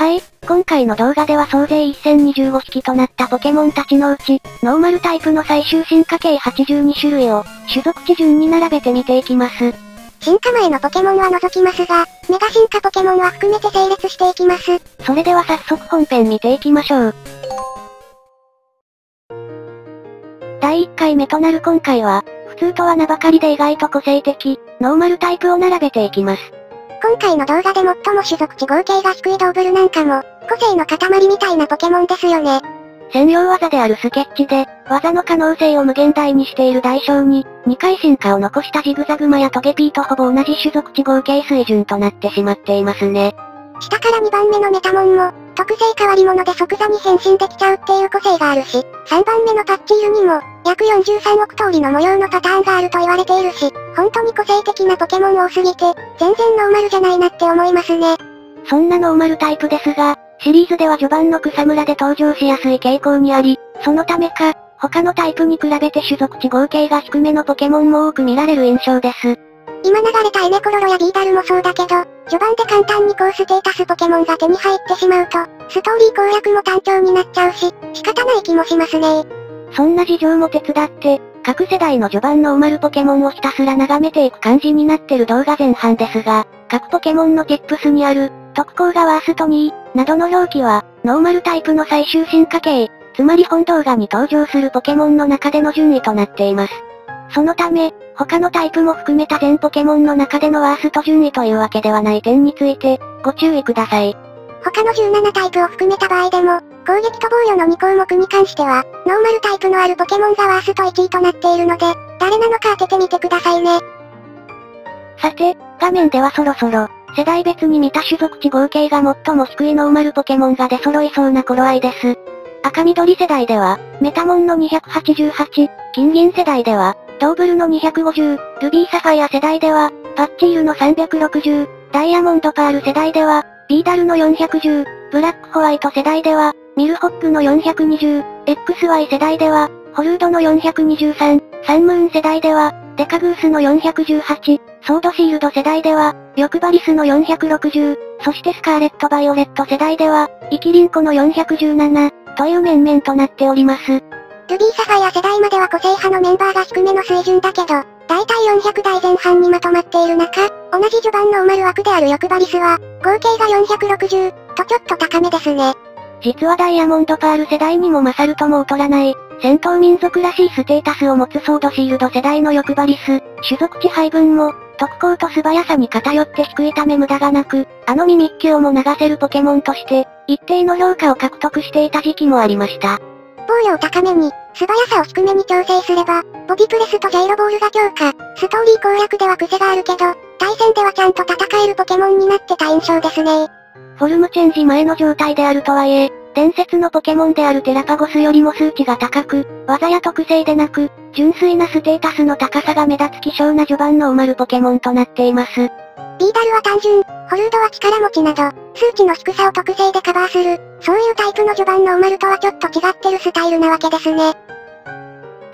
はい、今回の動画では総勢1025匹となったポケモンたちのうち、ノーマルタイプの最終進化系82種類を、種族地順に並べて見ていきます。進化前のポケモンは除きますが、メガ進化ポケモンは含めて整列していきます。それでは早速本編見ていきましょう。第1回目となる今回は、普通と罠ばかりで意外と個性的、ノーマルタイプを並べていきます。今回の動画で最も種族値合計が低いドーブルなんかも、個性の塊みたいなポケモンですよね。専用技であるスケッチで、技の可能性を無限大にしている代償に、2回進化を残したジグザグマやトゲピーとほぼ同じ種族値合計水準となってしまっていますね。下から2番目のメタモンも、特性変わり者で即座に変身できちゃうっていう個性があるし、3番目のパッチールにも、約43億通りの模様のパターンがあると言われているし、本当に個性的なポケモン多すぎて、全然ノーマルじゃないなって思いますね。そんなノーマルタイプですが、シリーズでは序盤の草むらで登場しやすい傾向にあり、そのためか、他のタイプに比べて種族値合計が低めのポケモンも多く見られる印象です。今流れたエネコロロやビーダルもそうだけど、序盤で簡単に高ステータスポケモンが手に入ってしまうと、ストーリー攻略も単調になっちゃうし、仕方ない気もしますね。そんな事情も手伝って、各世代の序盤のノーマルポケモンをひたすら眺めていく感じになってる動画前半ですが、各ポケモンのゲップスにある、特攻がワースト2位、などの表記は、ノーマルタイプの最終進化系、つまり本動画に登場するポケモンの中での順位となっています。そのため、他のタイプも含めた全ポケモンの中でのワースト順位というわけではない点について、ご注意ください。他の17タイプを含めた場合でも、攻撃と防御の2項目に関しては、ノーマルタイプのあるポケモンがワースト1位となっているので、誰なのか当ててみてくださいね。さて、画面ではそろそろ、世代別に見た種族値合計が最も低いノーマルポケモンが出揃いそうな頃合いです。赤緑世代では、メタモンの288、金銀世代では、ドーブルの250、ルビーサファイア世代では、パッチールの360、ダイヤモンドパール世代では、ビーダルの410、ブラックホワイト世代では、ミルホップの420、XY 世代では、ホルードの423、サンムーン世代では、デカグースの418、ソードシールド世代では、緑バリスの460、そしてスカーレットバイオレット世代では、イキリンコの417、という面々となっております。ルビーサファイア世代までは個性派のメンバーが低めの水準だけど、だいたい400台前半にまとまっている中、同じ序盤のオマル枠である緑バリスは、合計が460、とちょっと高めですね。実はダイヤモンドパール世代にも勝るとも劣らない、戦闘民族らしいステータスを持つソードシールド世代の緑バリス、種族値配分も、特攻と素早さに偏って低いため無駄がなく、あのミミッキュをも流せるポケモンとして、一定の評価を獲得していた時期もありました。防御を高めに、素早さを低めに調整すれば、ボディプレスとジャイロボールが強化、ストーリー攻略では癖があるけど、対戦ではちゃんと戦えるポケモンになってた印象ですね。フォルムチェンジ前の状態であるとはいえ、伝説のポケモンであるテラパゴスよりも数値が高く、技や特性でなく、純粋なステータスの高さが目立つ希少な序盤のノーマルポケモンとなっています。ビーダルは単純、ホルードは力持ちなど、数値の低さを特性でカバーする、そういうタイプの序盤のノーマルとはちょっと違ってるスタイルなわけですね。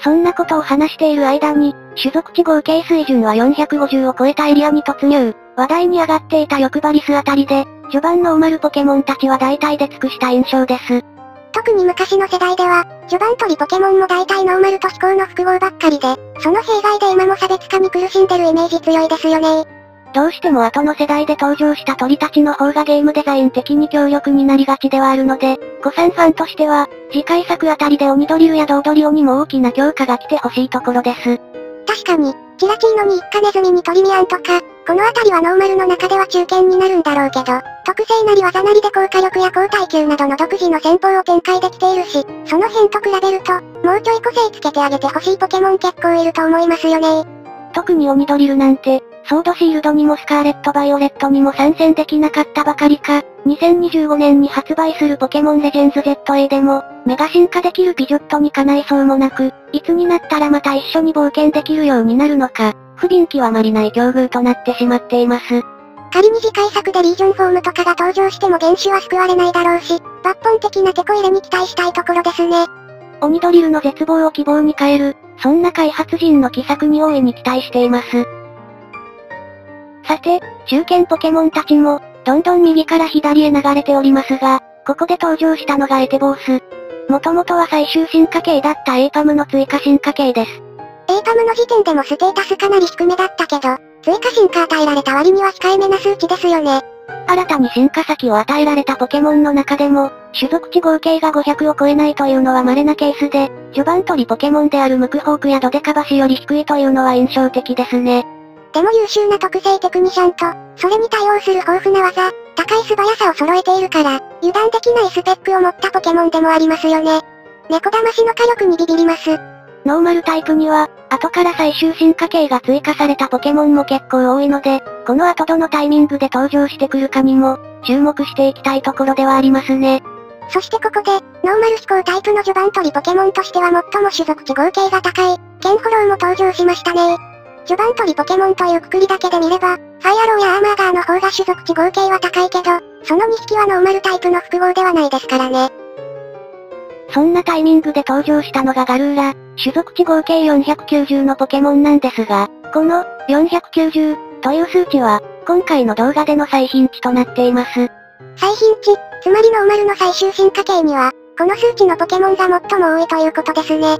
そんなことを話している間に、種族値合計水準は450を超えたエリアに突入、話題に上がっていた欲張りスあたりで、序盤のノーマルポケモンたちは大体で尽くした印象です。特に昔の世代では、序盤取りポケモンも大体ノーマルと飛行の複合ばっかりで、その弊害で今も差別化に苦しんでるイメージ強いですよね。どうしても後の世代で登場した鳥たちの方がゲームデザイン的に強力になりがちではあるので、古参ファンとしては、次回作あたりで鬼ドリルやドードリオにも大きな強化が来てほしいところです。確かに、キラチーノにイッカネズミにトリミアンとか、このあたりはノーマルの中では中堅になるんだろうけど、特性なり技なりで高火力や高耐久などの独自の戦法を展開できているし、その辺と比べると、もうちょい個性つけてあげてほしいポケモン結構いると思いますよね。特に鬼ドリルなんて、ソードシールドにもスカーレットバイオレットにも参戦できなかったばかりか、2025年に発売するポケモンレジェンズ ZA でも、メガ進化できるピジョットにかないそうもなく、いつになったらまた一緒に極限できるようになるのか、不憫極まりない境遇となってしまっています。仮に次回作でリージョンフォームとかが登場しても原種は救われないだろうし、抜本的なテコ入れに期待したいところですね。鬼ドリルの絶望を希望に変える、そんな開発陣の奇策に大いに期待しています。さて、中堅ポケモンたちも、どんどん右から左へ流れておりますが、ここで登場したのがエテボース。もともとは最終進化系だったエイパムの追加進化系です。エイパムの時点でもステータスかなり低めだったけど、追加進化与えられた割には控えめな数値ですよね。新たに進化先を与えられたポケモンの中でも、種族値合計が500を超えないというのは稀なケースで、序盤取りポケモンであるムクホークやドデカバシより低いというのは印象的ですね。でも優秀な特性テクニシャンと、それに対応する豊富な技、高い素早さを揃えているから、油断できないスペックを持ったポケモンでもありますよね。猫だましの火力にビビります。ノーマルタイプには、後から最終進化系が追加されたポケモンも結構多いので、この後どのタイミングで登場してくるかにも、注目していきたいところではありますね。そしてここで、ノーマル飛行タイプの序盤取りポケモンとしては最も種族値合計が高い、ケンホロウも登場しましたね。序盤取りポケモンというくくりだけで見れば、ファイアローやアーマーガーの方が種族値合計は高いけど、その2匹はノーマルタイプの複合ではないですからね。そんなタイミングで登場したのがガルーラ、種族値合計490のポケモンなんですが、この、490という数値は、今回の動画での最頻値となっています。最頻値、つまりノーマルの最終進化系には、この数値のポケモンが最も多いということですね。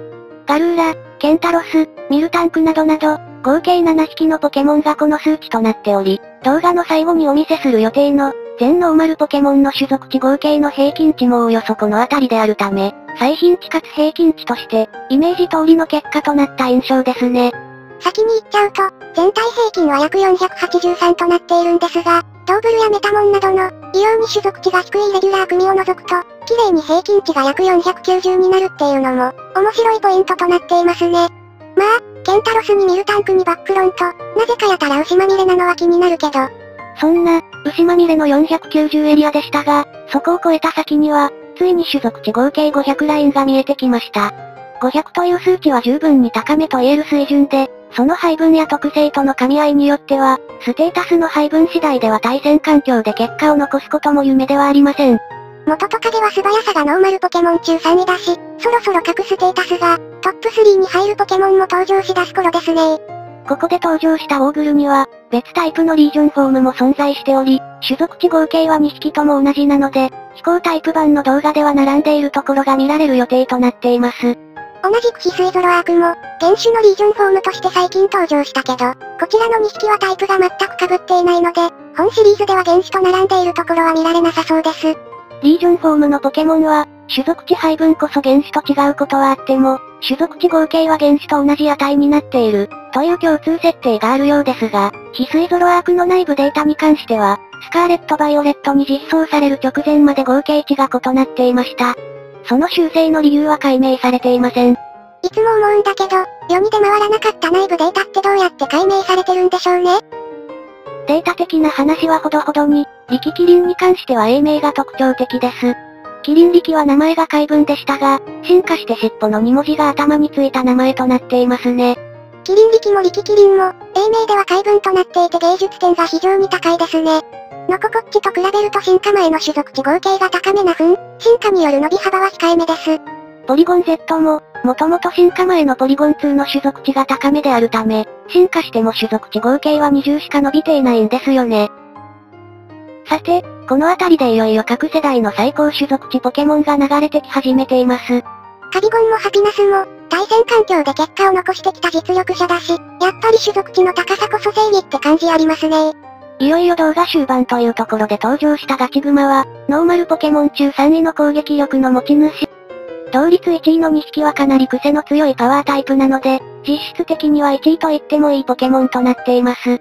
ガルーラ、ケンタロス、ミルタンクなどなど、合計7匹のポケモンがこの数値となっており、動画の最後にお見せする予定の、全ノーマルポケモンの種族値合計の平均値もおよそこの辺りであるため、最頻値かつ平均値として、イメージ通りの結果となった印象ですね。先に言っちゃうと、全体平均は約483となっているんですが、ドーブルやメタモンなどの、異様に種族値が低いイレギュラー組を除くと、綺麗に平均値が約490になるっていうのも、面白いポイントとなっていますね。まあ、ケンタロスにミルタンクにバックロンと、なぜかやたら牛まみれなのは気になるけど。そんな、牛まみれの490エリアでしたが、そこを超えた先には、ついに種族値合計500ラインが見えてきました。500という数値は十分に高めと言える水準で、その配分や特性との噛み合いによっては、ステータスの配分次第では対戦環境で結果を残すことも夢ではありません。元トカゲは素早さがノーマルポケモン中3位だし、そろそろ各ステータスが、トップ3に入るポケモンも登場しだす頃ですね。ここで登場したオーグルには、別タイプのリージョンフォームも存在しており、種族値合計は2匹とも同じなので、飛行タイプ版の動画では並んでいるところが見られる予定となっています。同じくヒスイゾロアークも、原種のリージョンフォームとして最近登場したけど、こちらの2匹はタイプが全く被っていないので、本シリーズでは原種と並んでいるところは見られなさそうです。リージョンフォームのポケモンは、種族値配分こそ原種と違うことはあっても、種族値合計は原種と同じ値になっている、という共通設定があるようですが、ヒスイゾロアークの内部データに関しては、スカーレット・バイオレットに実装される直前まで合計値が異なっていました。その修正の理由は解明されていません。いつも思うんだけど、世に出回らなかった内部データってどうやって解明されてるんでしょうね。データ的な話はほどほどに、力キリンに関しては英名が特徴的です。キリン力は名前が怪文でしたが、進化して尻尾の2文字が頭についた名前となっていますね。キリン力も力キリンも、英名では怪文となっていて芸術点が非常に高いですね。のここっちと比べると進化前の種族値合計が高めな分、進化による伸び幅は控えめです。ポリゴン Z も、もともと進化前のポリゴン2の種族値が高めであるため、進化しても種族値合計は20しか伸びていないんですよね。さて、この辺りでいよいよ各世代の最高種族値ポケモンが流れてき始めています。カビゴンもハピナスも、対戦環境で結果を残してきた実力者だし、やっぱり種族値の高さこそ正義って感じありますね。いよいよ動画終盤というところで登場したガチグマは、ノーマルポケモン中3位の攻撃力の持ち主。同率1位の2匹はかなり癖の強いパワータイプなので、実質的には1位と言ってもいいポケモンとなっています。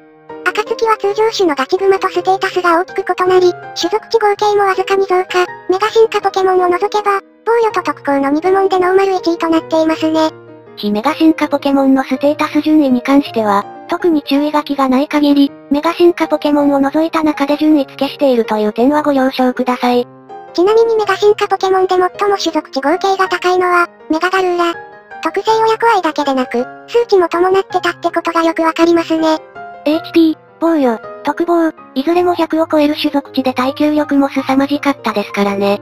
暁は通常種のガチグマとステータスが大きく異なり、種族値合計もわずかに増加、メガ進化ポケモンを除けば、防御と特攻の2部門でノーマル1位となっていますね。非メガ進化ポケモンのステータス順位に関しては、特に注意書きがない限り、メガ進化ポケモンを除いた中で順位付けしているという点はご了承ください。ちなみにメガ進化ポケモンで最も種族値合計が高いのは、メガガルーラ。特性親子愛だけでなく、数値も伴ってたってことがよくわかりますね。HP、防御、特防、いずれも100を超える種族値で耐久力も凄まじかったですからね。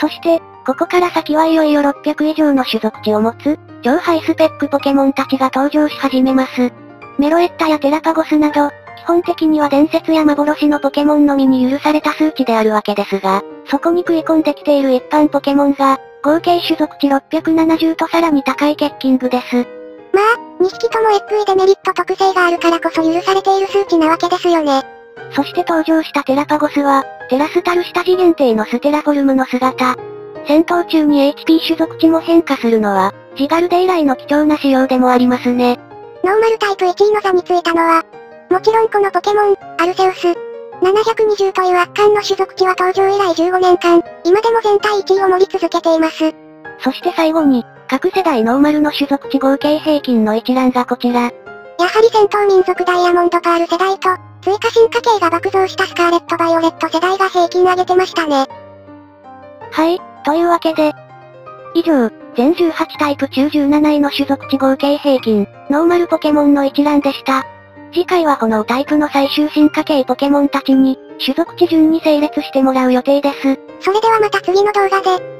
そして、ここから先はいよいよ600以上の種族値を持つ、超ハイスペックポケモンたちが登場し始めます。メロエッタやテラパゴスなど、基本的には伝説や幻のポケモンのみに許された数値であるわけですが、そこに食い込んできている一般ポケモンが、合計種族値670とさらに高い欠勤具です。まあ、2匹とも FE デメリット特性があるからこそ許されている数値なわけですよね。そして登場したテラパゴスは、テラスタル下地限定のステラフォルムの姿。戦闘中に HP 種族値も変化するのは、ジガルデ以来の貴重な仕様でもありますね。ノーマルタイプ1位の座についたのは、もちろんこのポケモン、アルセウス。720という圧巻の種族値は登場以来15年間、今でも全体1位を盛り続けています。そして最後に、各世代ノーマルの種族値合計平均の一覧がこちら。やはり戦闘民族ダイヤモンドパール世代と、追加進化系が爆増したスカーレットバイオレット世代が平均上げてましたね。はい、というわけで。以上、全18タイプ中17位の種族値合計平均、ノーマルポケモンの一覧でした。次回は炎タイプの最終進化系ポケモンたちに、種族値順に整列してもらう予定です。それではまた次の動画で。